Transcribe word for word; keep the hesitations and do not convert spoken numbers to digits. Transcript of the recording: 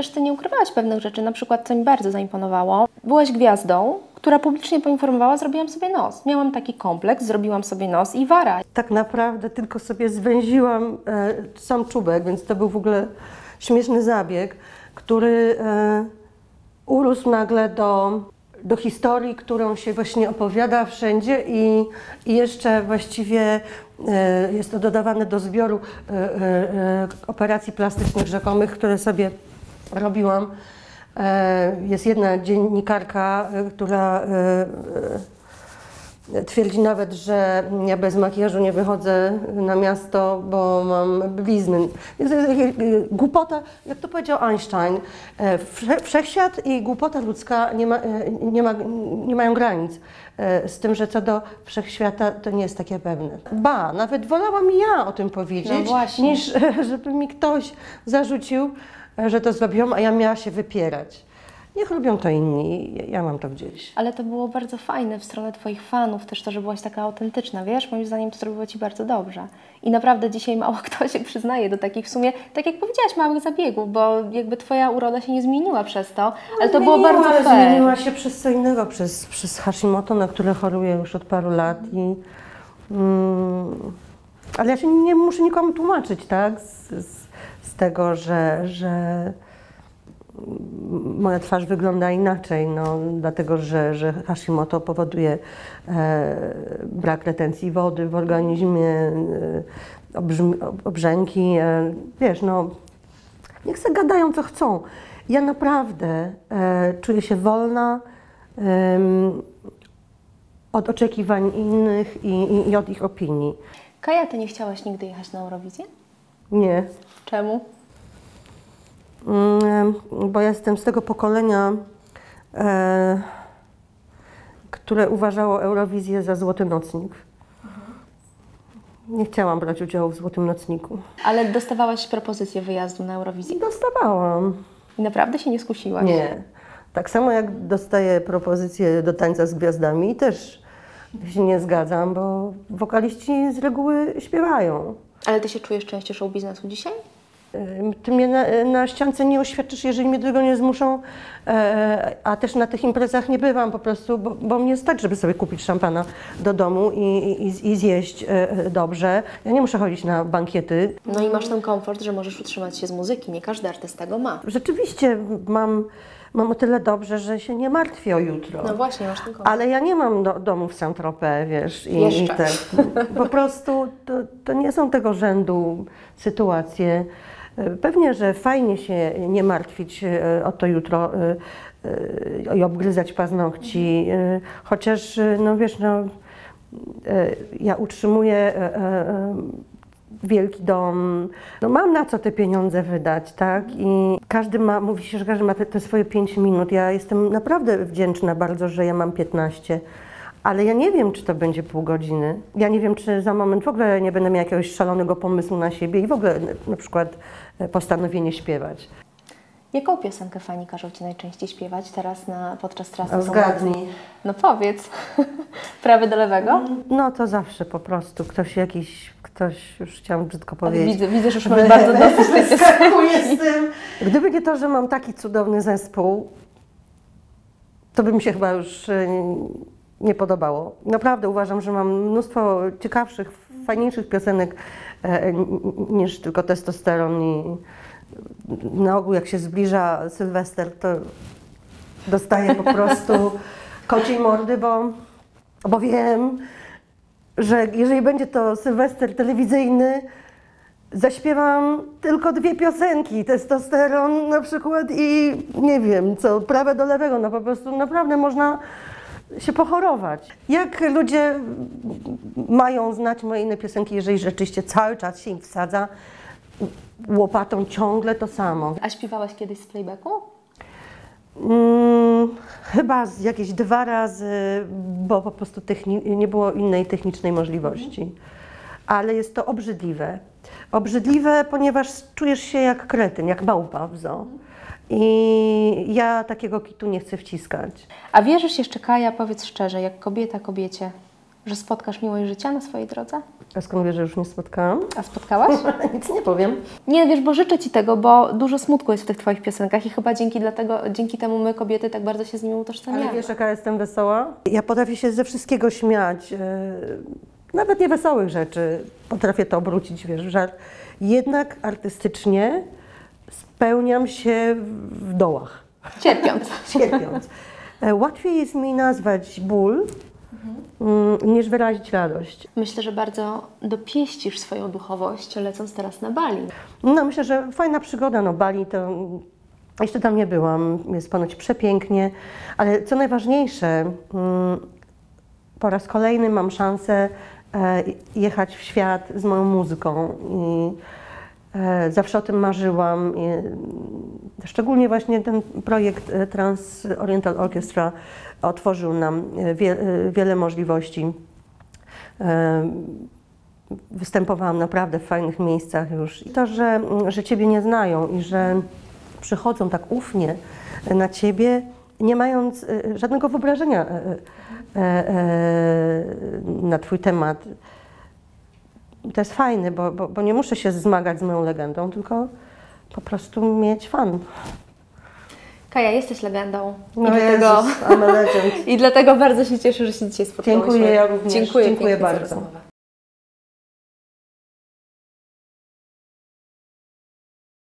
też Ty nie ukrywałaś pewnych rzeczy, na przykład, co mi bardzo zaimponowało. Byłaś gwiazdą, która publicznie poinformowała, zrobiłam sobie nos. Miałam taki kompleks, zrobiłam sobie nos i wara. Tak naprawdę tylko sobie zwęziłam e, sam czubek, więc to był w ogóle śmieszny zabieg, który e, urósł nagle do, do historii, którą się właśnie opowiada wszędzie i, i jeszcze właściwie e, jest to dodawane do zbioru e, e, operacji plastycznych rzekomych, które sobie robiłam. Jest jedna dziennikarka, która twierdzi nawet, że ja bez makijażu nie wychodzę na miasto, bo mam blizny. Jest głupota, jak to powiedział Einstein, wszechświat i głupota ludzka nie, ma, nie, ma, nie mają granic. Z tym, że co do wszechświata to nie jest takie pewne. Ba, nawet wolałam ja o tym powiedzieć, no niż żeby mi ktoś zarzucił, że to zrobiłam, a ja miała się wypierać. Niech robią to inni, ja mam to gdzieś. Ale to było bardzo fajne w stronę Twoich fanów, też to, że byłaś taka autentyczna, wiesz? Moim zdaniem to zrobiło Ci bardzo dobrze. I naprawdę dzisiaj mało kto się przyznaje do takich, w sumie, tak jak powiedziałaś, małych zabiegów, bo jakby Twoja uroda się nie zmieniła przez to, ale to zmieniła, było bardzo fajne. Ale zmieniła się przez co innego, przez, przez Hashimoto, na które choruję już od paru lat. I, mm, ale ja się nie muszę nikomu tłumaczyć, tak? Z, z, z tego, że, że moja twarz wygląda inaczej, no, dlatego że, że Hashimoto powoduje e, brak retencji wody w organizmie, e, obrzmi, obrzęki, e, wiesz, no, niech se gadają co chcą. Ja naprawdę e, czuję się wolna e, od oczekiwań innych i, i, i od ich opinii. Kaja, Ty nie chciałaś nigdy jechać na Eurowizję? Nie. Czemu? Mm, bo ja jestem z tego pokolenia, e, które uważało Eurowizję za Złoty Nocnik. Mhm. Nie chciałam brać udziału w Złotym Nocniku. Ale dostawałaś propozycję wyjazdu na Eurowizję? Dostawałam. I naprawdę się nie skusiłaś? Nie. Tak samo jak dostaję propozycję do Tańca z Gwiazdami, też się nie zgadzam, bo wokaliści z reguły śpiewają. Ale Ty się czujesz częścią show biznesu dzisiaj? Ty mnie na, na ściance nie oświadczysz, jeżeli mnie do tego nie zmuszą, e, a też na tych imprezach nie bywam po prostu, bo, bo mnie jest tak, żeby sobie kupić szampana do domu i, i, i zjeść e, dobrze. Ja nie muszę chodzić na bankiety. No i masz ten komfort, że możesz utrzymać się z muzyki, nie każdy artysta go ma. Rzeczywiście mam, mam o tyle dobrze, że się nie martwię o jutro. No właśnie, masz ten komfort. Ale ja nie mam do, domu w Saint-Tropez, wiesz, i, i tak. Po prostu to, to nie są tego rzędu sytuacje. Pewnie, że fajnie się nie martwić o to jutro i obgryzać paznokci, chociaż, no wiesz, no, ja utrzymuję wielki dom, no mam na co te pieniądze wydać, tak? I każdy ma, mówi się, że każdy ma te, te swoje pięć minut. Ja jestem naprawdę wdzięczna bardzo, że ja mam piętnaście. Ale ja nie wiem, czy to będzie pół godziny. Ja nie wiem, czy za moment w ogóle nie będę miała jakiegoś szalonego pomysłu na siebie i w ogóle na przykład postanowienie śpiewać. Jaką piosenkę fani każą Ci najczęściej śpiewać teraz na, podczas trasy? Zgadnij. No powiedz. Prawy do lewego? No to zawsze po prostu. Ktoś jakiś, ktoś już chciałam brzydko powiedzieć. Widzę, widzę że już mam bardzo dosyć tej piosenki. Gdyby nie to, że mam taki cudowny zespół, to by mi się chyba już nie podobało. Naprawdę uważam, że mam mnóstwo ciekawszych, fajniejszych piosenek e, niż tylko Testosteron i na ogół jak się zbliża Sylwester, to dostaję po prostu kociej mordy, bo, bo wiem, że jeżeli będzie to Sylwester telewizyjny, zaśpiewam tylko dwie piosenki, Testosteron na przykład i nie wiem co, Prawe do lewego, no po prostu naprawdę można się pochorować. Jak ludzie mają znać moje inne piosenki, jeżeli rzeczywiście cały czas się im wsadza łopatą ciągle to samo? A śpiewałaś kiedyś z playbacku? Hmm, chyba jakieś dwa razy, bo po prostu nie było innej technicznej możliwości. Mhm. Ale jest to obrzydliwe. Obrzydliwe, ponieważ czujesz się jak kretyn, jak małpa w zoo. I ja takiego kitu nie chcę wciskać. A wierzysz jeszcze, Kaja, powiedz szczerze, jak kobieta kobiecie, że spotkasz miłość życia na swojej drodze? A skąd wiesz, że już nie spotkałam? A spotkałaś? Nic nie powiem. Nie, wiesz, bo życzę Ci tego, bo dużo smutku jest w tych Twoich piosenkach i chyba dzięki, dlatego, dzięki temu my, kobiety, tak bardzo się z nimi utożsamiamy. Ale wiesz, jaka jestem wesoła? Ja potrafię się ze wszystkiego śmiać, yy, nawet niewesołych rzeczy. Potrafię to obrócić, wiesz, żart. Jednak artystycznie spełniam się w dołach. Cierpiąc. Cierpiąc. Łatwiej jest mi nazwać ból, mhm. niż wyrazić radość. Myślę, że bardzo dopieścisz swoją duchowość, lecąc teraz na Bali. No myślę, że fajna przygoda. No Bali to... Jeszcze tam nie byłam. Jest ponoć przepięknie. Ale co najważniejsze, po raz kolejny mam szansę jechać w świat z moją muzyką. I zawsze o tym marzyłam. Szczególnie właśnie ten projekt Trans Oriental Orchestra otworzył nam wie, wiele możliwości. Występowałam naprawdę w fajnych miejscach już. I to, że, że Ciebie nie znają i że przychodzą tak ufnie na Ciebie, nie mając żadnego wyobrażenia na Twój temat. To jest fajne, bo, bo, bo nie muszę się zmagać z moją legendą, tylko po prostu mieć fan. Kaja, jesteś legendą. No I, Jezus, dlatego... I dlatego bardzo się cieszę, że się dzisiaj spotkałyśmy. Dziękuję, ja również. Dziękuję, Dziękuję bardzo.